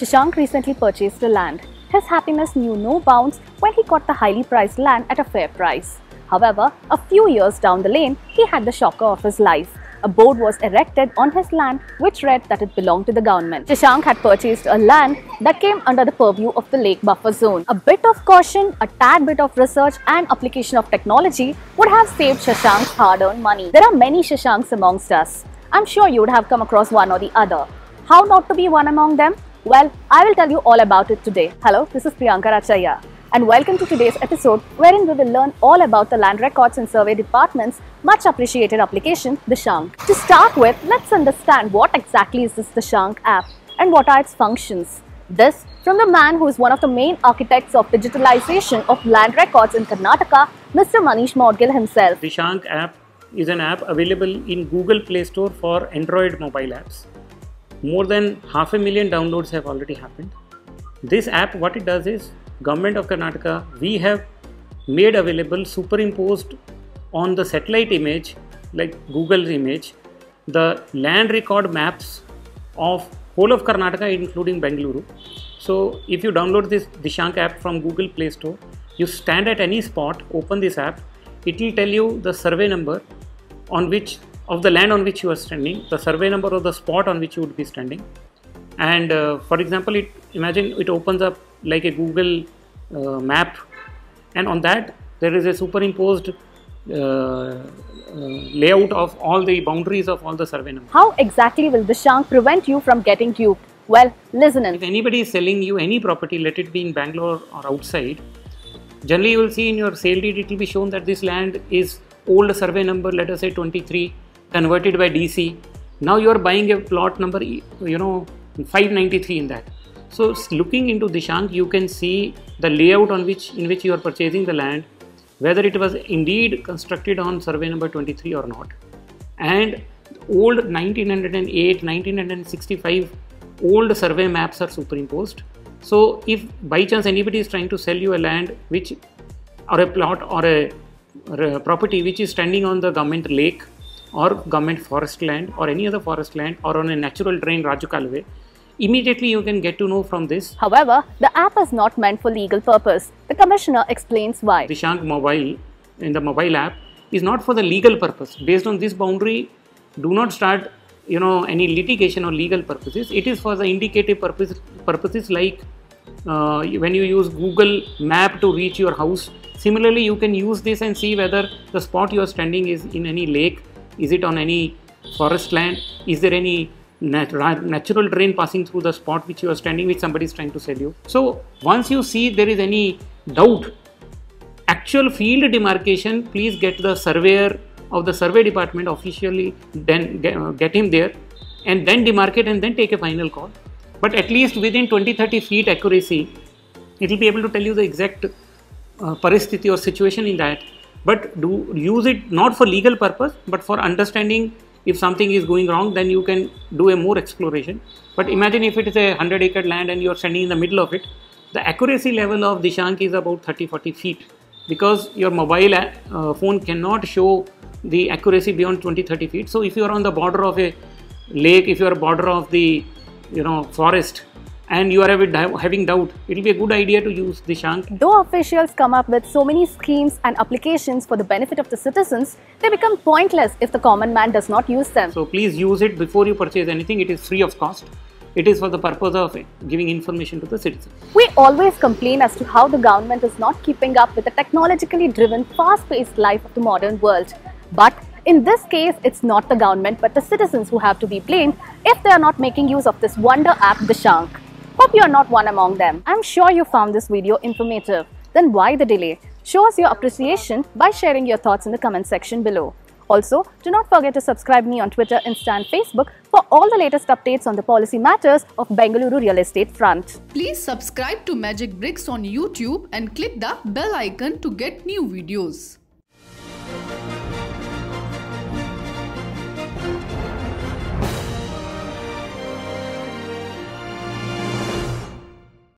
Dishaank recently purchased the land. His happiness knew no bounds when he got the highly priced land at a fair price. However, a few years down the lane, he had the shocker of his life. A board was erected on his land which read that it belonged to the government. Dishaank had purchased a land that came under the purview of the lake buffer zone. A bit of caution, a tad bit of research and application of technology would have saved Dishank's hard-earned money. There are many Dishaanks amongst us. I'm sure you would have come across one or the other. How not to be one among them? Well, I will tell you all about it today. Hello, this is Priyanka Rachaiah. And welcome to today's episode, wherein we will learn all about the Land Records and Survey Department's much appreciated application, Dishaank. To start with, let's understand what exactly is this Dishaank app and what are its functions. This from the man who is one of the main architects of digitalization of land records in Karnataka, Mr. Munish Moudgil himself. Dishaank app is an app available in Google Play Store for Android mobile apps. More than 500,000 downloads have already happened. This app, what it does is, Government of Karnataka, we have made available superimposed on the satellite image like Google's image, the land record maps of whole of Karnataka including Bengaluru. So if you download this Dishaank app from Google Play Store, you stand at any spot, open this app, it will tell you the survey number on which of the land on which you are standing, the survey number of the spot on which you would be standing. And for example, imagine it opens up like a Google map, and on that there is a superimposed layout of all the boundaries of all the survey numbers. How exactly will Dishaank prevent you from getting duped? Well, listen in. If anybody is selling you any property, let it be in Bangalore or outside, generally you will see in your sale deed it will be shown that this land is old survey number, let us say 23, converted by DC. Now you are buying a plot number, 593 in that. So looking into Dishaank, you can see the layout in which you are purchasing the land, whether it was indeed constructed on survey number 23 or not. And old 1908, 1965 old survey maps are superimposed. So if by chance anybody is trying to sell you a land which or a plot or a property which is standing on the government lake or government forest land or any other forest land or on a natural drain Raju Kaluve, immediately you can get to know from this. However, the app is not meant for legal purpose. The Commissioner explains why. Dishaank mobile, in the mobile app, is not for the legal purpose. Based on this boundary, do not start any litigation or legal purposes. It is for the indicative purposes like when you use Google map to reach your house. Similarly, you can use this and see whether the spot you are standing is in any lake, is it on any forest land, is there any natural drain passing through the spot which you are standing, which somebody is trying to sell you. So once you see there is any doubt, actual field demarcation, please get the surveyor of the survey department officially, then get him there and then demarcate and then take a final call. But at least within 20-30 feet accuracy, it will be able to tell you the exact paristhiti or situation in that. But do use it not for legal purpose, but for understanding. If something is going wrong, then you can do a more exploration. But imagine if it is a 100-acre land and you are standing in the middle of it, the accuracy level of Dishaank is about 30-40 feet because your mobile phone cannot show the accuracy beyond 20-30 feet. So if you are on the border of a lake, if you are border of the forest and you are having doubt, it will be a good idea to use Dishaank. Though officials come up with so many schemes and applications for the benefit of the citizens, they become pointless if the common man does not use them. So please use it before you purchase anything. It is free of cost. It is for the purpose of giving information to the citizens. We always complain as to how the government is not keeping up with the technologically driven, fast-paced life of the modern world. But in this case, it's not the government but the citizens who have to be blamed if they are not making use of this wonder app, Dishaank. Hope you are not one among them. I'm sure you found this video informative. Then why the delay? Show us your appreciation by sharing your thoughts in the comment section below. Also, do not forget to subscribe me on Twitter, Insta and Facebook for all the latest updates on the policy matters of Bengaluru real estate front. Please subscribe to Magic Bricks on YouTube and click the bell icon to get new videos.